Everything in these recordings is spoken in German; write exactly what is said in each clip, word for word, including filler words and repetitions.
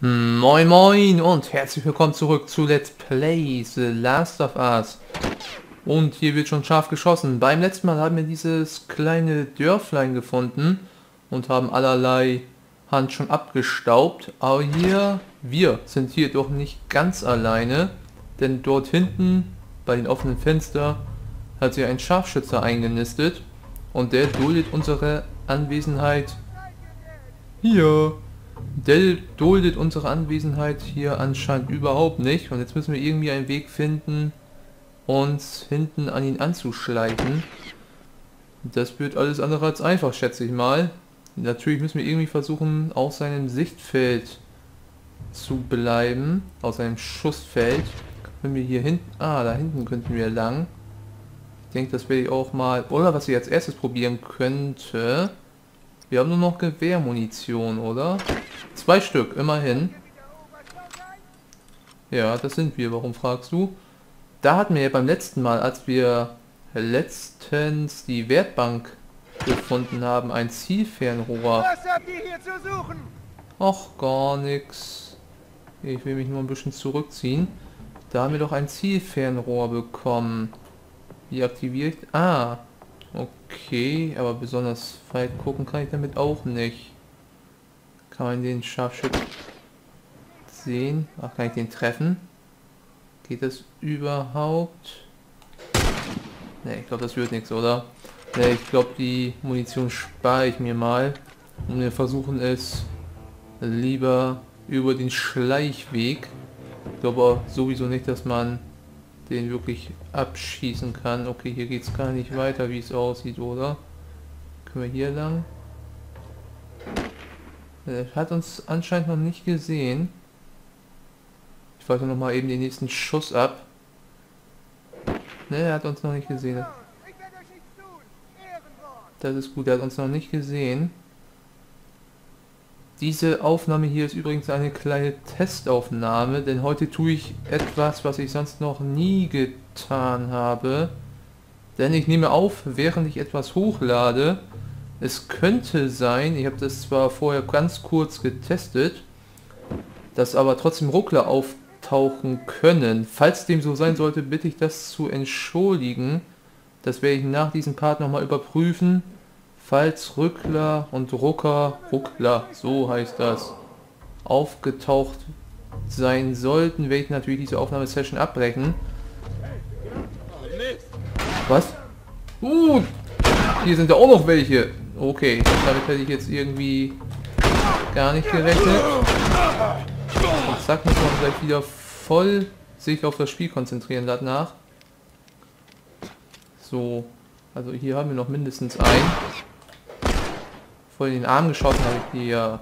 Moin moin und herzlich willkommen zurück zu Let's Play The Last of Us. Und hier wird schon scharf geschossen. Beim letzten Mal haben wir dieses kleine Dörflein gefunden und haben allerlei Hand schon abgestaubt. Aber hier, wir sind hier doch nicht ganz alleine, denn dort hinten bei den offenen Fenstern hat sich ein Scharfschütze eingenistet und der duldet unsere Anwesenheit hier. Der duldet unsere Anwesenheit hier anscheinend überhaupt nicht. Und jetzt müssen wir irgendwie einen Weg finden, uns hinten an ihn anzuschleichen. Das wird alles andere als einfach, schätze ich mal. Natürlich müssen wir irgendwie versuchen, aus seinem Sichtfeld zu bleiben. Aus seinem Schussfeld. Wenn wir hier hinten... Ah, da hinten könnten wir lang. Ich denke, das werde ich auch mal... Oder was ich als erstes probieren könnte... Wir haben nur noch Gewehrmunition, oder? Zwei Stück, immerhin. Ja, das sind wir. Warum fragst du? Da hatten wir ja beim letzten Mal, als wir letztens die Werkbank gefunden haben, ein Zielfernrohr. Was habt ihr hier zu suchen? Och, gar nix. Ich will mich nur ein bisschen zurückziehen. Da haben wir doch ein Zielfernrohr bekommen. Wie aktiviere ich... Ah! Okay, aber besonders weit gucken kann ich damit auch nicht. Kann man den Scharfschützen sehen? Ach, kann ich den treffen? Geht das überhaupt? Ne, ich glaube, das wird nichts, oder? Ne, ich glaube, die Munition spare ich mir mal. Und wir versuchen es lieber über den Schleichweg. Ich glaube sowieso nicht, dass man... den wirklich abschießen kann. Okay, hier geht es gar nicht weiter, wie es aussieht, oder? Können wir hier lang? Er hat uns anscheinend noch nicht gesehen. Ich warte noch mal eben den nächsten Schuss ab. Ne, er hat uns noch nicht gesehen. Das ist gut, er hat uns noch nicht gesehen. Diese Aufnahme hier ist übrigens eine kleine Testaufnahme, denn heute tue ich etwas, was ich sonst noch nie getan habe. Denn ich nehme auf, während ich etwas hochlade. Es könnte sein, ich habe das zwar vorher ganz kurz getestet, dass aber trotzdem Ruckler auftauchen können. Falls dem so sein sollte, bitte ich das zu entschuldigen. Das werde ich nach diesem Part nochmal überprüfen. Falls Rückler und Rucker, Ruckler, so heißt das, aufgetaucht sein sollten, werde ich natürlich diese Aufnahmesession abbrechen. Was? Uh, hier sind ja auch noch welche. Okay, damit hätte ich jetzt irgendwie gar nicht gerechnet. Und zack, muss man gleich wieder voll sich auf das Spiel konzentrieren danach. So, also hier haben wir noch mindestens einen. Voll in den Arm geschossen habe ich hier.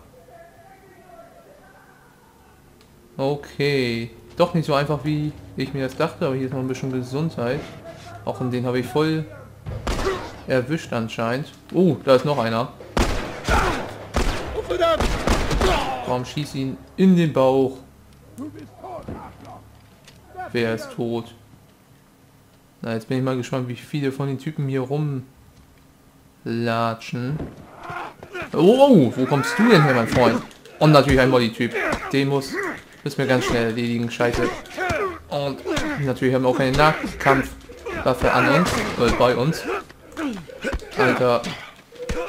Okay. Doch nicht so einfach, wie ich mir das dachte, aber hier ist noch ein bisschen Gesundheit. Auch in den habe ich voll erwischt anscheinend. Oh, da ist noch einer. Warum schießt ihn in den Bauch? Wer ist tot? Na, jetzt bin ich mal gespannt, wie viele von den Typen hier rumlatschen. Oh, wo kommst du denn her, mein Freund? Und natürlich ein Bodytyp. Den muss, müssen wir ganz schnell erledigen, scheiße. Und natürlich haben wir auch keine Nahkampfwaffe an uns, oder bei uns. Alter,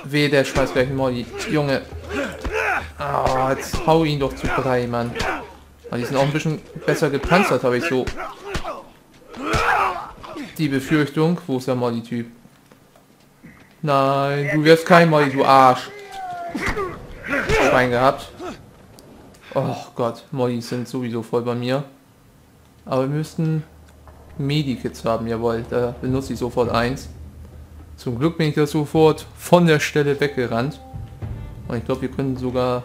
weh, der schmeißt gleich einen Modi. Junge. Ah, jetzt hau ihn doch zu drei, Mann. Aber die sind auch ein bisschen besser gepanzert, habe ich so die Befürchtung. Wo ist der Modi-Typ? Nein, du wirst kein Modi, du Arsch. Schwein gehabt. Oh Gott, Moddys sind sowieso voll bei mir. Aber wir müssten Medikits haben, jawohl. Da benutze ich sofort eins. Zum Glück bin ich da sofort von der Stelle weggerannt. Und ich glaube, wir können sogar...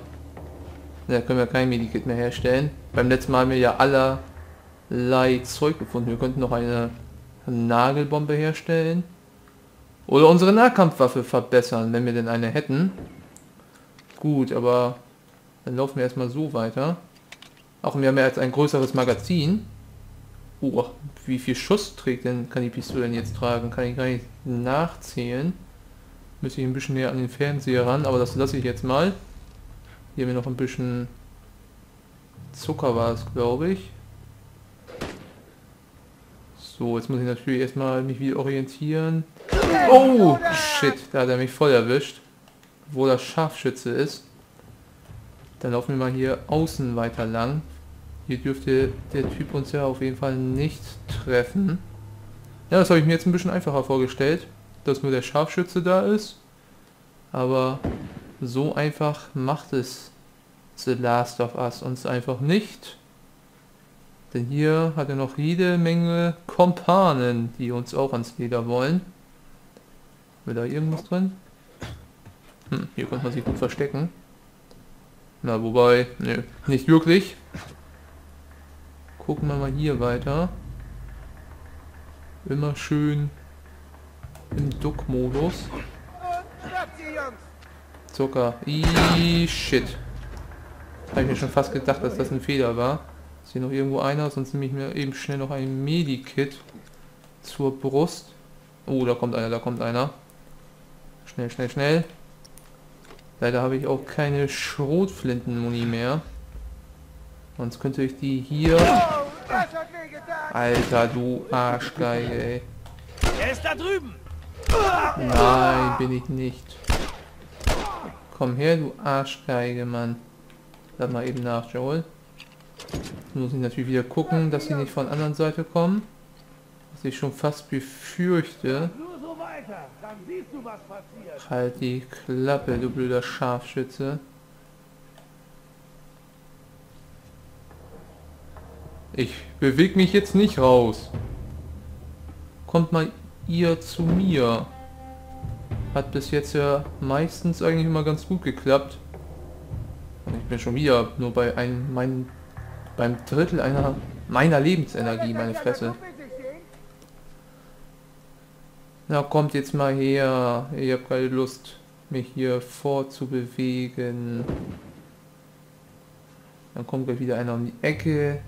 Da können wir kein Medikit mehr herstellen. Beim letzten Mal haben wir ja allerlei Zeug gefunden. Wir könnten noch eine Nagelbombe herstellen. Oder unsere Nahkampfwaffe verbessern, wenn wir denn eine hätten. Gut, aber dann laufen wir erstmal so weiter. Auch wir haben ja jetzt ein größeres Magazin. Oh, wie viel Schuss trägt denn, kann die Pistole denn jetzt tragen? Kann ich gar nicht nachzählen. Müsste ich ein bisschen näher an den Fernseher ran, aber das lasse ich jetzt mal. Hier haben wir noch ein bisschen Zucker war es, glaube ich. So, jetzt muss ich natürlich erstmal mich wieder orientieren. Oh, shit, da hat er mich voll erwischt. Wo das Scharfschütze ist. Dann laufen wir mal hier außen weiter lang. Hier dürfte der Typ uns ja auf jeden Fall nicht treffen. Ja, das habe ich mir jetzt ein bisschen einfacher vorgestellt, dass nur der Scharfschütze da ist. Aber so einfach macht es The Last of Us uns einfach nicht. Denn hier hat er noch jede Menge Kompanen, die uns auch ans Leder wollen. Haben wir da irgendwas drin? Hm, hier konnte man sich gut verstecken. Na, wobei, ne, nicht wirklich. Gucken wir mal hier weiter. Immer schön im Duck-Modus. Zucker. Iiii, shit. Habe ich mir schon fast gedacht, dass das ein Fehler war. Ist hier noch irgendwo einer? Sonst nehme ich mir eben schnell noch ein Medikit zur Brust. Oh, da kommt einer, da kommt einer. Schnell, schnell, schnell. Leider habe ich auch keine Schrotflintenmuni mehr. Sonst könnte ich die hier... Alter, du Arschgeige, ey. Er ist da drüben. Nein, bin ich nicht. Komm her, du Arschgeige, Mann. Lass mal eben nach, Joel. Jetzt muss ich natürlich wieder gucken, dass sie nicht von der anderen Seite kommen. Was ich schon fast befürchte. Halt die Klappe, du blöder Scharfschütze. Ich bewege mich jetzt nicht raus. Kommt mal ihr zu mir. Hat bis jetzt ja meistens eigentlich immer ganz gut geklappt. Und ich bin schon wieder nur bei einem, mein, beim Drittel einer meiner Lebensenergie, meine Fresse. Na, kommt jetzt mal her. Ich habe keine Lust, mich hier fortzubewegen. Dann kommt gleich wieder einer um die Ecke.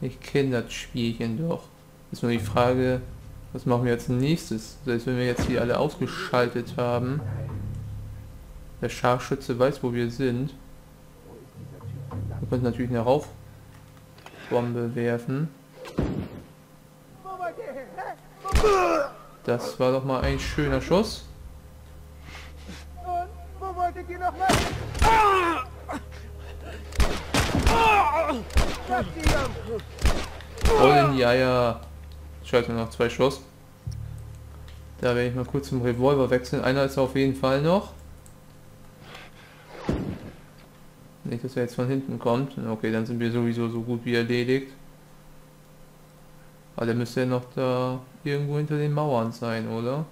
Ich kenne das Spielchen doch. Ist nur die Frage, was machen wir jetzt als nächstes? Selbst wenn wir jetzt hier alle ausgeschaltet haben. Der Scharfschütze weiß, wo wir sind. Wir könnten natürlich eine Raufbombe werfen. Das war doch mal ein schöner Schuss. Rollen, ja, ja. Scheiße, noch zwei Schuss. Da werde ich mal kurz zum Revolver wechseln. Einer ist auf jeden Fall noch. Nicht, dass er jetzt von hinten kommt. Okay, dann sind wir sowieso so gut wie erledigt. Aber der müsste ja noch da irgendwo hinter den Mauern sein, oder?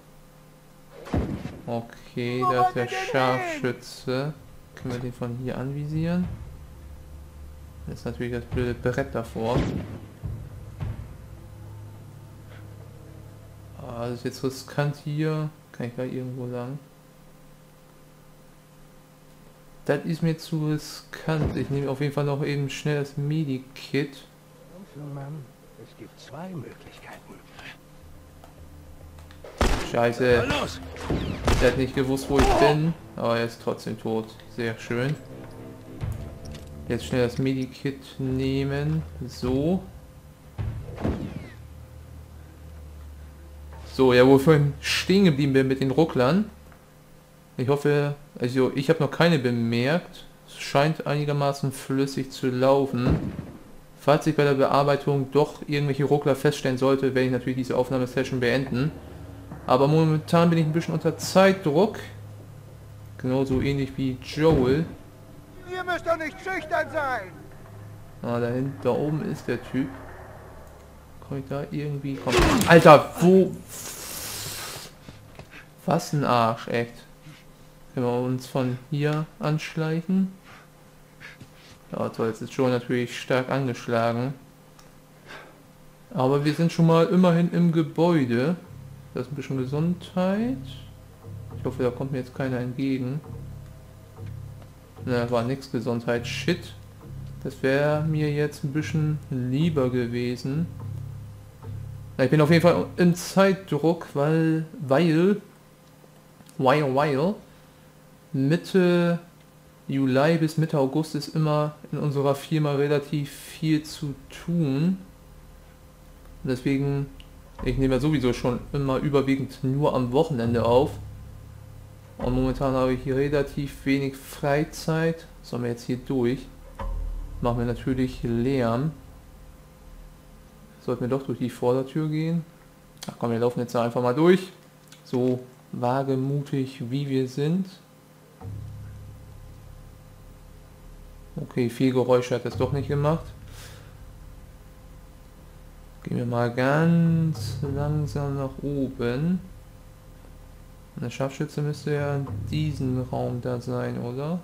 Okay, da ist der Scharfschütze. Können wir den von hier anvisieren? Das ist natürlich das blöde Brett davor. Ah, das ist jetzt riskant hier. Kann ich da irgendwo lang? Das ist mir zu riskant. Ich nehme auf jeden Fall noch eben schnell das Medikit. Es gibt zwei Möglichkeiten. Scheiße. Er hat nicht gewusst, wo ich bin. Aber er ist trotzdem tot. Sehr schön. Jetzt schnell das Medikit nehmen. So. So, ja, wo ich vorhin stehen geblieben bin mit den Rucklern. Ich hoffe, also ich habe noch keine bemerkt. Es scheint einigermaßen flüssig zu laufen. Falls ich bei der Bearbeitung doch irgendwelche Ruckler feststellen sollte, werde ich natürlich diese Aufnahmesession beenden. Aber momentan bin ich ein bisschen unter Zeitdruck. Genauso ähnlich wie Joel. Ihr müsst doch nicht schüchtern sein! Ah, da hinten, da oben ist der Typ. Komm ich da irgendwie... Komm. Alter, wo... Was ein Arsch, echt. Können wir uns von hier anschleichen? Ja, toll, jetzt ist Joel natürlich stark angeschlagen. Aber wir sind schon mal immerhin im Gebäude. Das ist ein bisschen Gesundheit. Ich hoffe, da kommt mir jetzt keiner entgegen. Na, war nix Gesundheit. Shit. Das wäre mir jetzt ein bisschen lieber gewesen. Na, ich bin auf jeden Fall im Zeitdruck, weil... Weil... Weil... Weil... Mitte Juli bis Mitte August ist immer in unserer Firma relativ viel zu tun. Deswegen, ich nehme ja sowieso schon immer überwiegend nur am Wochenende auf. Und momentan habe ich hier relativ wenig Freizeit. Sollen wir jetzt hier durch? Machen wir natürlich Lärm. Sollten wir doch durch die Vordertür gehen. Ach komm, wir laufen jetzt einfach mal durch. So wagemutig wie wir sind. Okay, viel Geräusche hat das doch nicht gemacht. Gehen wir mal ganz langsam nach oben. Eine Scharfschütze müsste ja in diesem Raum da sein, oder?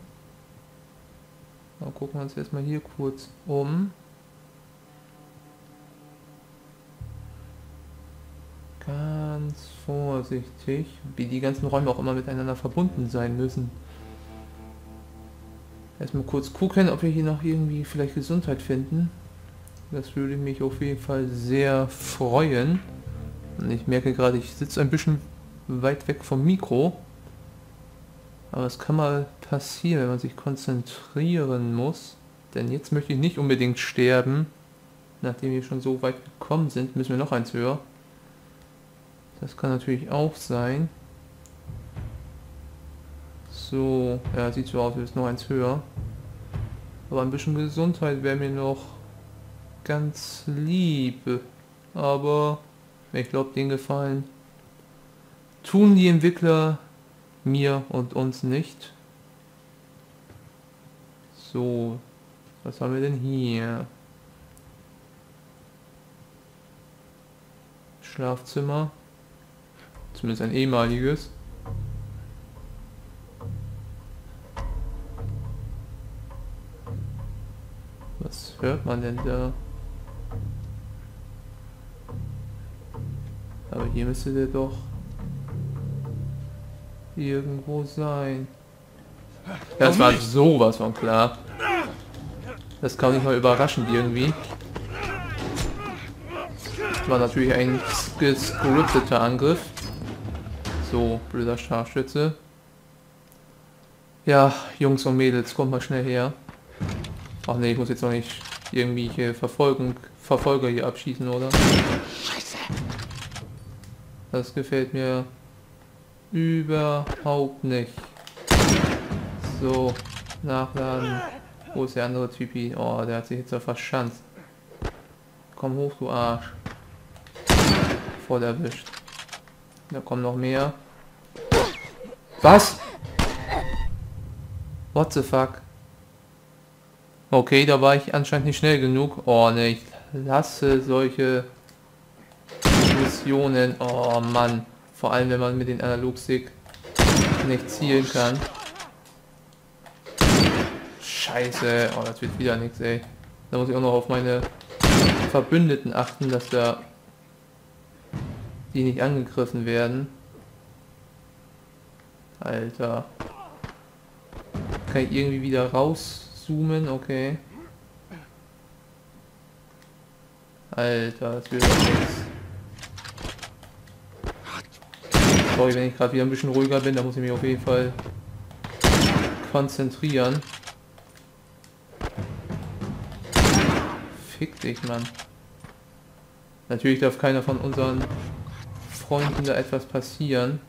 Dann gucken wir uns erstmal hier kurz um. Ganz vorsichtig, wie die ganzen Räume auch immer miteinander verbunden sein müssen. Erstmal kurz gucken, ob wir hier noch irgendwie vielleicht Gesundheit finden. Das würde mich auf jeden Fall sehr freuen. Und ich merke gerade, ich sitze ein bisschen weit weg vom Mikro. Aber es kann mal passieren, wenn man sich konzentrieren muss. Denn jetzt möchte ich nicht unbedingt sterben. Nachdem wir schon so weit gekommen sind, müssen wir noch eins höher. Das kann natürlich auch sein. So, ja, sieht so aus, als ist noch eins höher. Aber ein bisschen Gesundheit wäre mir noch ganz lieb. Aber ich glaube, den Gefallen tun die Entwickler mir und uns nicht. So, was haben wir denn hier? Schlafzimmer. Zumindest ein ehemaliges. Was hört man denn da? Aber hier müsste der doch irgendwo sein. Das war sowas von klar. Das kam nicht mal überraschend irgendwie. Das war natürlich ein gescripteter Angriff. So, blöder Scharfschütze. Ja, Jungs und Mädels, kommt mal schnell her. Ach ne, ich muss jetzt noch nicht irgendwie Verfolgung, Verfolger hier abschießen, oder? Scheiße! Das gefällt mir überhaupt nicht. So, nachladen. Wo ist der andere Typi? Oh, der hat sich jetzt ja verschanzt. Komm hoch, du Arsch. Voll erwischt. Da kommen noch mehr. Was? What the fuck? Okay, da war ich anscheinend nicht schnell genug. Oh ne, ich lasse solche Missionen. Oh Mann. Vor allem, wenn man mit dem Analogstick nicht zielen kann. Scheiße. Oh, das wird wieder nichts, ey. Da muss ich auch noch auf meine Verbündeten achten, dass da die nicht angegriffen werden. Alter. Kann ich irgendwie wieder rauszoomen? Okay. Alter, das wird doch nichts. Sorry, wenn ich gerade wieder ein bisschen ruhiger bin, da muss ich mich auf jeden Fall konzentrieren. Fick dich, Mann. Natürlich darf keiner von unseren Freunden da etwas passieren.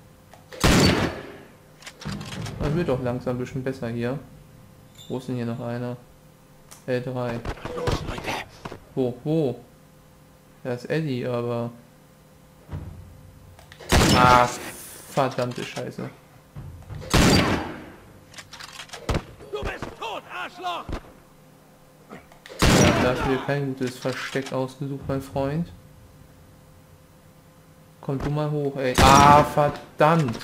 Man wird doch langsam ein bisschen besser hier. Wo ist denn hier noch einer? L drei. Wo, wo? Da ist Ellie, aber... Ah, verdammte Scheiße. Du bist tot, Arschloch! Ja, da hast du dir kein gutes Versteck ausgesucht, mein Freund. Komm du mal hoch, ey. Ah, verdammt.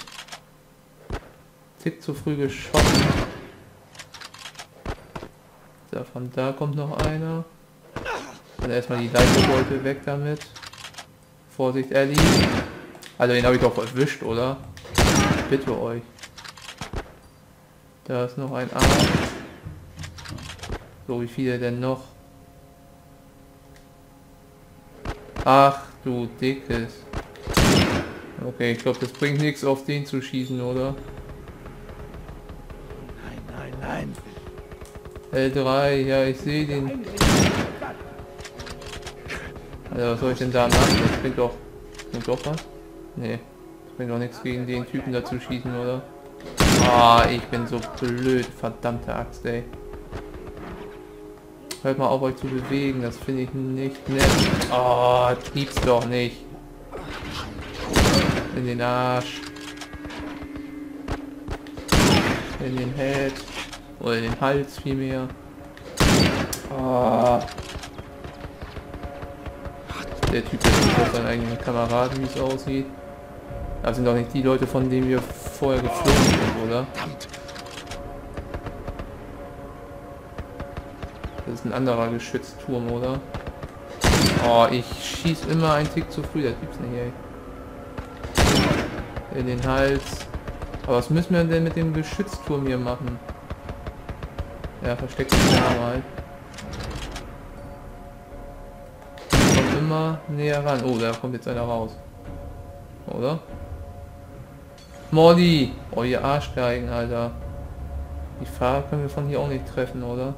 Tick zu früh geschossen. Da von da kommt noch einer. Dann erstmal die Leiterbeute weg damit. Vorsicht, Ellie. Also den habe ich doch erwischt, oder? Ich bitte euch. Da ist noch ein Arsch. So, wie viele denn noch? Ach du Dickes. Okay, ich glaube, das bringt nichts, auf den zu schießen, oder? Nein, nein, nein. L drei, ja, ich sehe den. Also was soll ich denn da machen? Das bringt doch. Bringt doch was? Nee. Das bringt doch nichts gegen den Typen dazu schießen, oder? Ah, ich bin so blöd, verdammte Axt, ey. Hört mal auf, euch zu bewegen, das finde ich nicht nett. Oh, trieb's doch nicht. In den Arsch. In den Head. Oder in den Hals vielmehr. Oh. Der Typ ist seinen eigenen Kameraden, wie es aussieht. Das sind doch nicht die Leute, von denen wir vorher geflogen sind, oder? Das ist ein anderer Geschützturm, oder? Oh, ich schieß immer einen Tick zu früh, das gibt's nicht, ey. In den Hals. Aber was müssen wir denn mit dem Geschützturm hier machen? Ja, versteckt sich da mal. Kommt immer näher ran. Oh, da kommt jetzt einer raus. Oder? Mordi! Oh, ihr Arschgeigen, Alter. Die Fahrer können wir von hier auch nicht treffen, oder?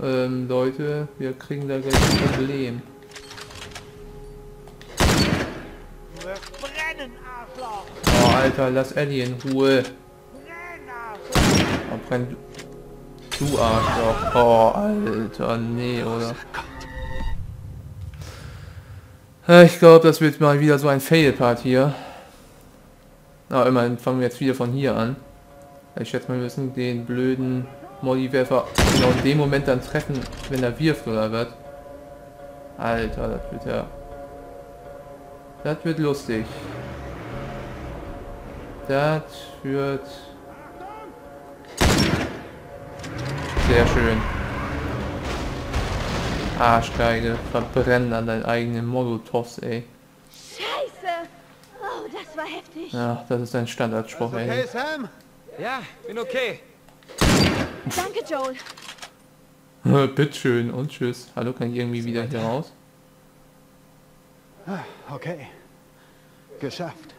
Ähm, Leute, wir kriegen da gleich ein Problem. Wir brennen, Arschloch! Oh, Alter, lass Ellie in Ruhe. Oh, brenn du, du Arschloch. Oh, Alter, nee, oder? Ich glaube, das wird mal wieder so ein Fail-Part hier. Aber immerhin fangen wir jetzt wieder von hier an. Ich schätze mal, wir müssen den blöden Mollywerfer genau in dem Moment dann treffen, wenn er wirft oder was. Alter, das wird ja... Das wird lustig. Das wird... Sehr schön. Arschgeige, verbrennen an deinen eigenen Molotovs, ey. Scheiße! Oh, das war heftig. Ja, das ist ein Standardspruch, ey. Okay, Sam? Ja, bin okay. Danke, Joel. Bitteschön und tschüss. Hallo, kann ich irgendwie wieder hier raus? Okay. Geschafft.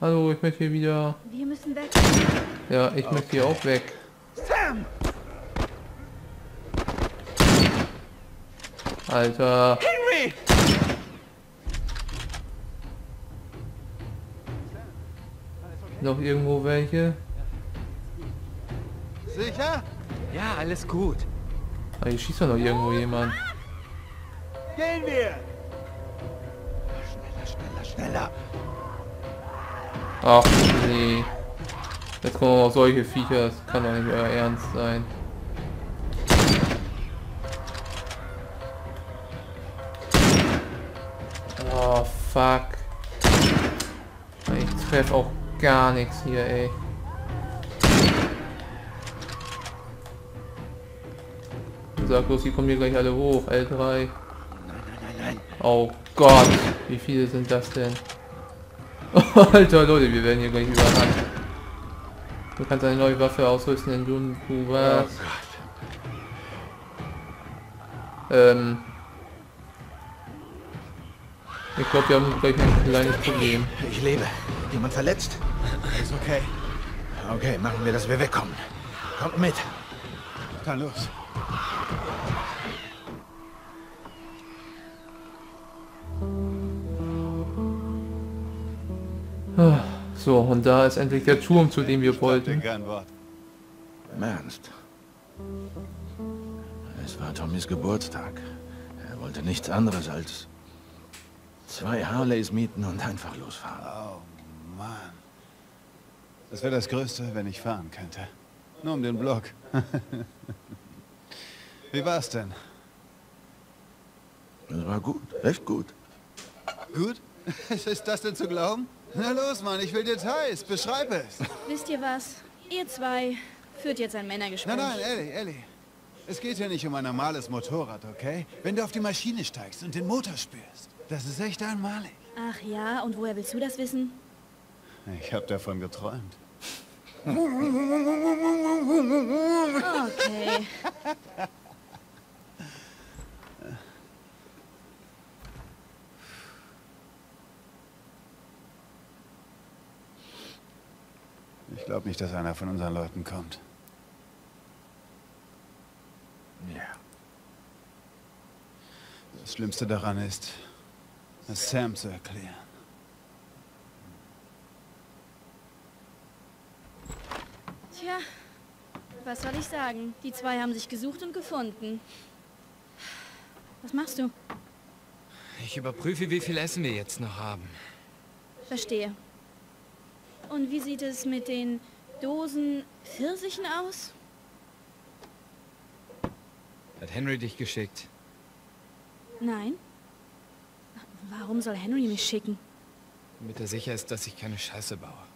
Hallo, ich möchte hier wieder... Wir müssen weg. Ja, ich okay. möchte hier auch weg. Sam! Alter. Henry! Noch irgendwo welche? Sicher? Ja, alles gut. Ah, hier schießt doch noch irgendwo jemand. Gehen wir! Schneller, schneller, schneller! Ach nee. Jetzt kommen auch solche Viecher, das kann doch nicht euer Ernst sein. Oh, fuck. Ich treffe auch gar nichts hier, ey. Sag bloß, die kommen hier gleich alle hoch. L drei. Nein, nein, nein, nein. Oh Gott. Wie viele sind das denn? Oh, Alter, Leute, wir werden hier gleich überrannt. Du kannst eine neue Waffe ausrüsten, denn du was? Oh Gott. Ähm... Ich glaube, wir haben gleich ein kleines Problem. Ich lebe. Jemand verletzt? Ist okay. Okay, machen wir, dass wir wegkommen. Kommt mit. Dann los. So, und da ist endlich der Turm, zu dem wir wollten. Im Ernst. Es war Tommys Geburtstag. Er wollte nichts anderes als... Zwei Harleys mieten und einfach losfahren. Oh, Mann. Das wäre das Größte, wenn ich fahren könnte. Nur um den Block. Wie war's denn? Das war gut, recht gut. Gut? Ist das denn zu glauben? Na los, Mann, ich will Details. Beschreib es. Wisst ihr was? Ihr zwei führt jetzt ein Männergespräch. Nein, nein, Ellie, Ellie. Es geht hier nicht um ein normales Motorrad, okay? Wenn du auf die Maschine steigst und den Motor spürst. Das ist echt einmalig. Ach ja, und woher willst du das wissen? Ich habe davon geträumt. Okay. Ich glaube nicht, dass einer von unseren Leuten kommt. Ja. Das Schlimmste daran ist, es Sam zu erklären. Tja, was soll ich sagen? Die zwei haben sich gesucht und gefunden. Was machst du? Ich überprüfe, wie viel Essen wir jetzt noch haben. Verstehe. Und wie sieht es mit den Dosen Pfirsichen aus? Hat Henry dich geschickt? Nein. Warum soll Henry mich schicken? Damit er sicher ist, dass ich keine Scheiße baue.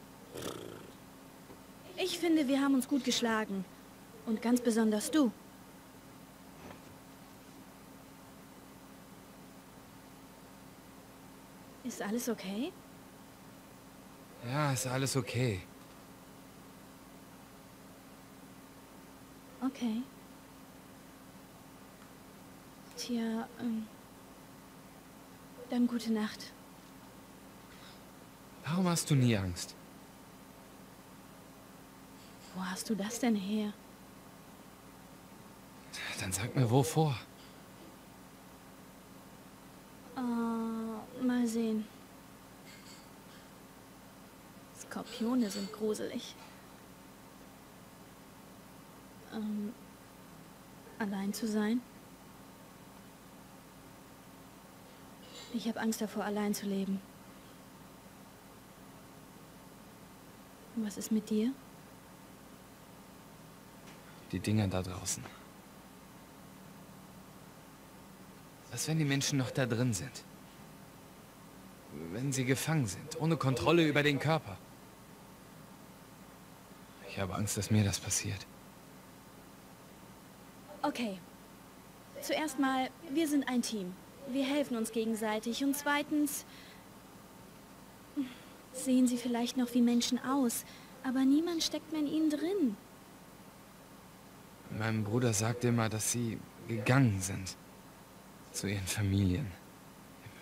Ich finde, wir haben uns gut geschlagen. Und ganz besonders du. Ist alles okay? Ja, ist alles okay. Okay. Tja, ähm... dann gute Nacht. Warum hast du nie Angst? Wo hast du das denn her? Dann sag mir, wovor? Uh, mal sehen. Skorpione sind gruselig. Ähm, allein zu sein? Ich habe Angst davor, allein zu leben. Und was ist mit dir? Die Dinger da draußen. Was, wenn die Menschen noch da drin sind? Wenn sie gefangen sind, ohne Kontrolle über den Körper? Ich habe Angst, dass mir das passiert. Okay. Zuerst mal, wir sind ein Team. Wir helfen uns gegenseitig. Und zweitens, sehen sie vielleicht noch wie Menschen aus, aber niemand steckt mehr in ihnen drin. Mein Bruder sagt immer, dass sie gegangen sind. Zu ihren Familien.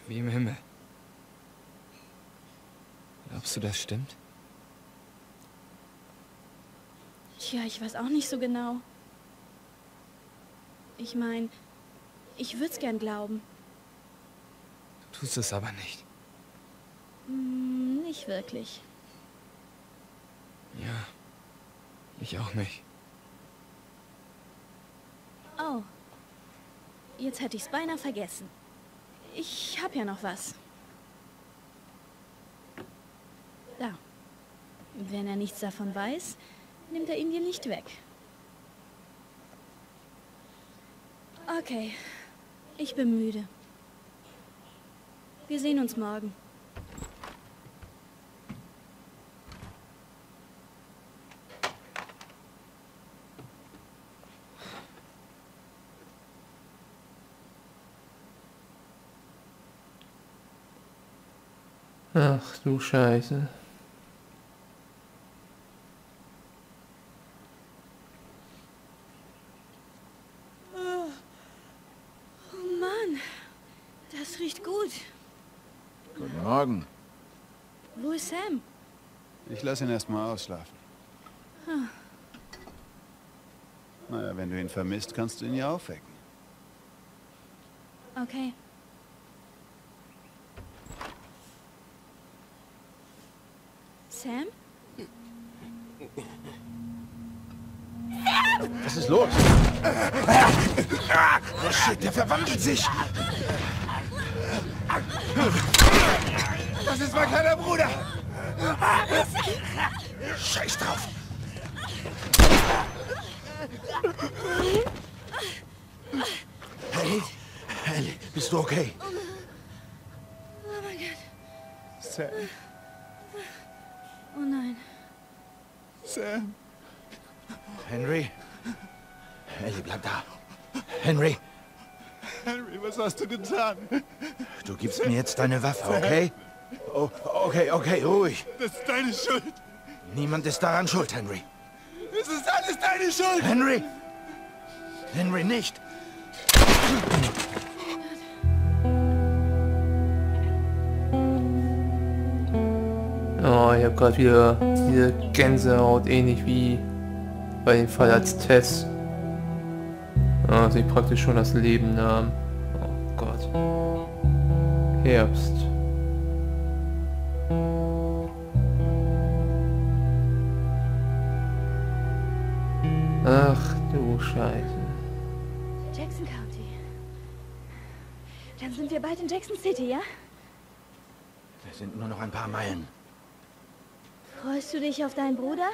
Wie im Himmel. Glaubst du, das stimmt? Tja, ich weiß auch nicht so genau. Ich meine, ich würde es gern glauben. Du tust es aber nicht. Hm, nicht wirklich. Ja, ich auch nicht. Oh, jetzt hätte ich es beinahe vergessen. Ich habe ja noch was. Da. Wenn er nichts davon weiß, nimmt er ihm die Licht weg. Okay, ich bin müde. Wir sehen uns morgen. Ach du Scheiße. Wo ist Sam? Ich lasse ihn erstmal ausschlafen. Hm. Naja, wenn du ihn vermisst, kannst du ihn ja aufwecken. Okay. Sam? Sam! Was ist los? Oh shit, der verwandelt sich! Das ist mein kleiner Bruder! Scheiß drauf! Ellie? Ellie, bist du okay? Oh mein Gott. Sam. Oh nein. Sam. Henry? Ellie, bleib da. Henry? Henry, was hast du getan? Du gibst mir jetzt deine Waffe, okay? Oh, okay, okay, ruhig. Das ist deine Schuld. Niemand ist daran schuld, Henry. Es ist alles deine Schuld. Henry! Henry, nicht! Oh, ich hab grad wieder... diese Gänsehaut, ähnlich wie bei dem Fall als Tess. Ah, sie praktisch schon das Leben nahm. Oh Gott. Herbst. Ach du Scheiße. Jackson County. Dann sind wir bald in Jackson City, ja? Wir sind nur noch ein paar Meilen. Freust du dich auf deinen Bruder?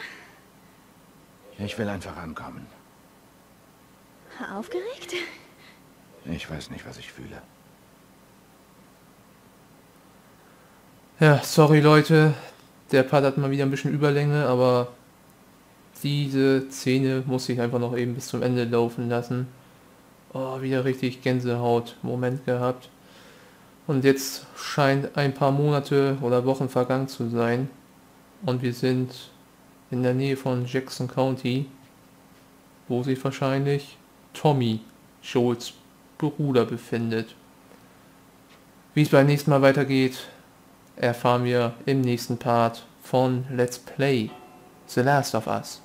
Ich will einfach ankommen. Aufgeregt? Ich weiß nicht, was ich fühle. Ja, sorry Leute. Der Part hat mal wieder ein bisschen Überlänge, aber diese Szene muss ich einfach noch eben bis zum Ende laufen lassen. Oh, wieder richtig Gänsehaut-Moment gehabt. Und jetzt scheint ein paar Monate oder Wochen vergangen zu sein. Und wir sind in der Nähe von Jackson County, wo sich wahrscheinlich Tommy, Joels Bruder, befindet. Wie es beim nächsten Mal weitergeht, erfahren wir im nächsten Part von Let's Play The Last of Us.